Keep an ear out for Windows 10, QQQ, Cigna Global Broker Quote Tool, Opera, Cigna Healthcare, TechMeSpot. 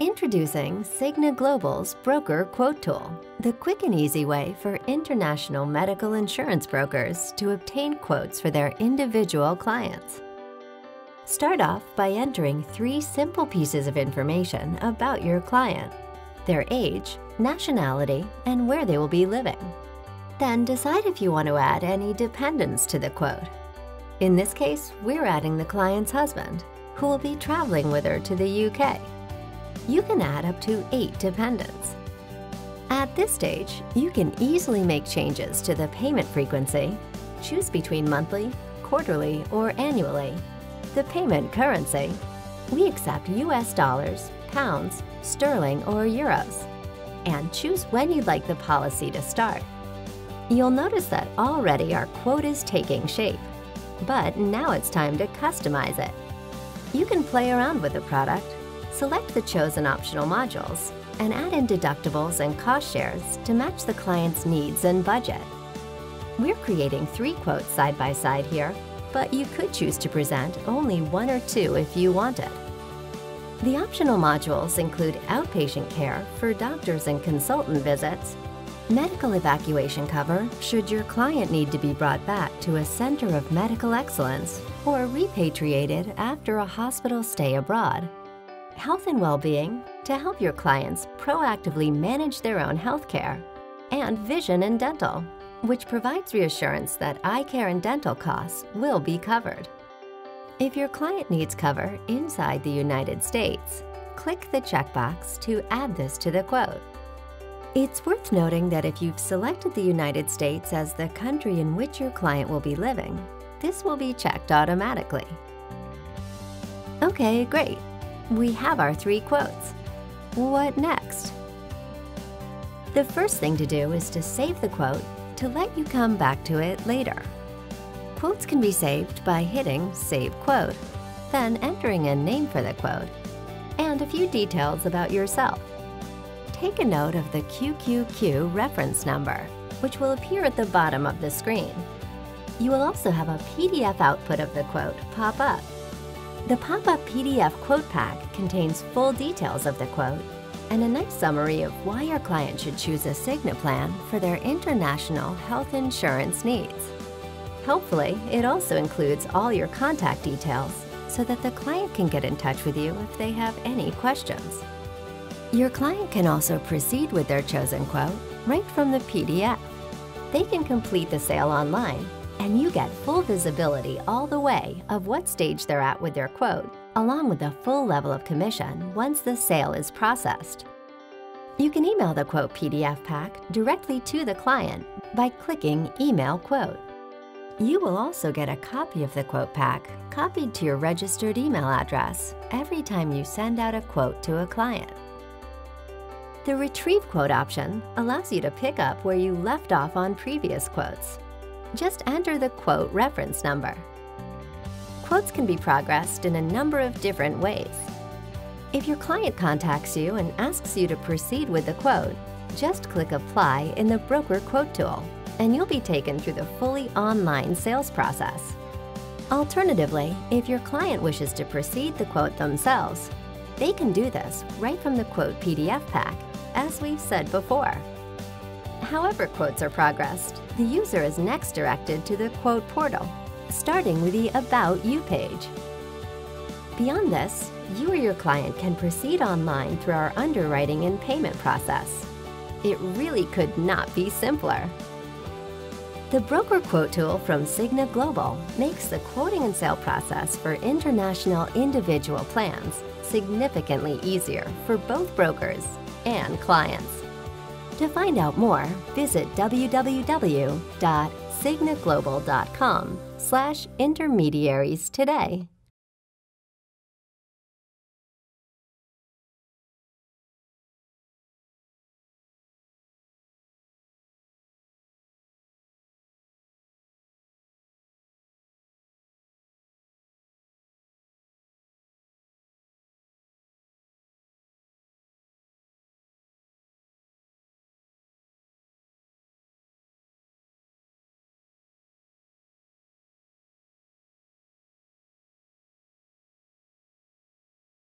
Introducing Cigna Global's Broker Quote Tool, the quick and easy way for international medical insurance brokers to obtain quotes for their individual clients. Start off by entering three simple pieces of information about your client: their age, nationality, and where they will be living. Then decide if you want to add any dependents to the quote. In this case, we're adding the client's husband, who will be traveling with her to the UK. You can add up to 8 dependents. At this stage, you can easily make changes to the payment frequency. Choose between monthly, quarterly, or annually. The payment currency. We accept US dollars, pounds, sterling, or euros. And choose when you'd like the policy to start. You'll notice that already our quote is taking shape, but now it's time to customize it. You can play around with the product, select the chosen optional modules, and add in deductibles and cost shares to match the client's needs and budget. We're creating 3 quotes side by side here, but you could choose to present only 1 or 2 if you wanted. The optional modules include outpatient care for doctors and consultant visits, medical evacuation cover should your client need to be brought back to a center of medical excellence or repatriated after a hospital stay abroad, health and well-being to help your clients proactively manage their own health care, and vision and dental, which provides reassurance that eye care and dental costs will be covered. If your client needs cover inside the United States, click the checkbox to add this to the quote. It's worth noting that if you've selected the United States as the country in which your client will be living, this will be checked automatically. Okay, great. We have our 3 quotes. What next? The first thing to do is to save the quote to let you come back to it later. Quotes can be saved by hitting Save Quote, then entering a name for the quote, and a few details about yourself. Take a note of the QQQ reference number, which will appear at the bottom of the screen. You will also have a PDF output of the quote pop up. The pop-up PDF quote pack contains full details of the quote and a nice summary of why your client should choose a Cigna plan for their international health insurance needs. Hopefully, it also includes all your contact details so that the client can get in touch with you if they have any questions. Your client can also proceed with their chosen quote right from the PDF. They can complete the sale online, and you get full visibility all the way of what stage they're at with their quote, along with the full level of commission once the sale is processed. You can email the quote PDF pack directly to the client by clicking Email Quote. You will also get a copy of the quote pack copied to your registered email address every time you send out a quote to a client. The Retrieve Quote option allows you to pick up where you left off on previous quotes. Just enter the quote reference number. Quotes can be progressed in a number of different ways. If your client contacts you and asks you to proceed with the quote, just click Apply in the Broker Quote tool, and you'll be taken through the fully online sales process. Alternatively, if your client wishes to proceed the quote themselves, they can do this right from the quote PDF pack, as we've said before. However quotes are progressed, the user is next directed to the quote portal, starting with the About You page. Beyond this, you or your client can proceed online through our underwriting and payment process. It really could not be simpler. The Broker Quote Tool from Cigna Global makes the quoting and sale process for international individual plans significantly easier for both brokers and clients. To find out more, visit www.cignaglobal.com/intermediaries today.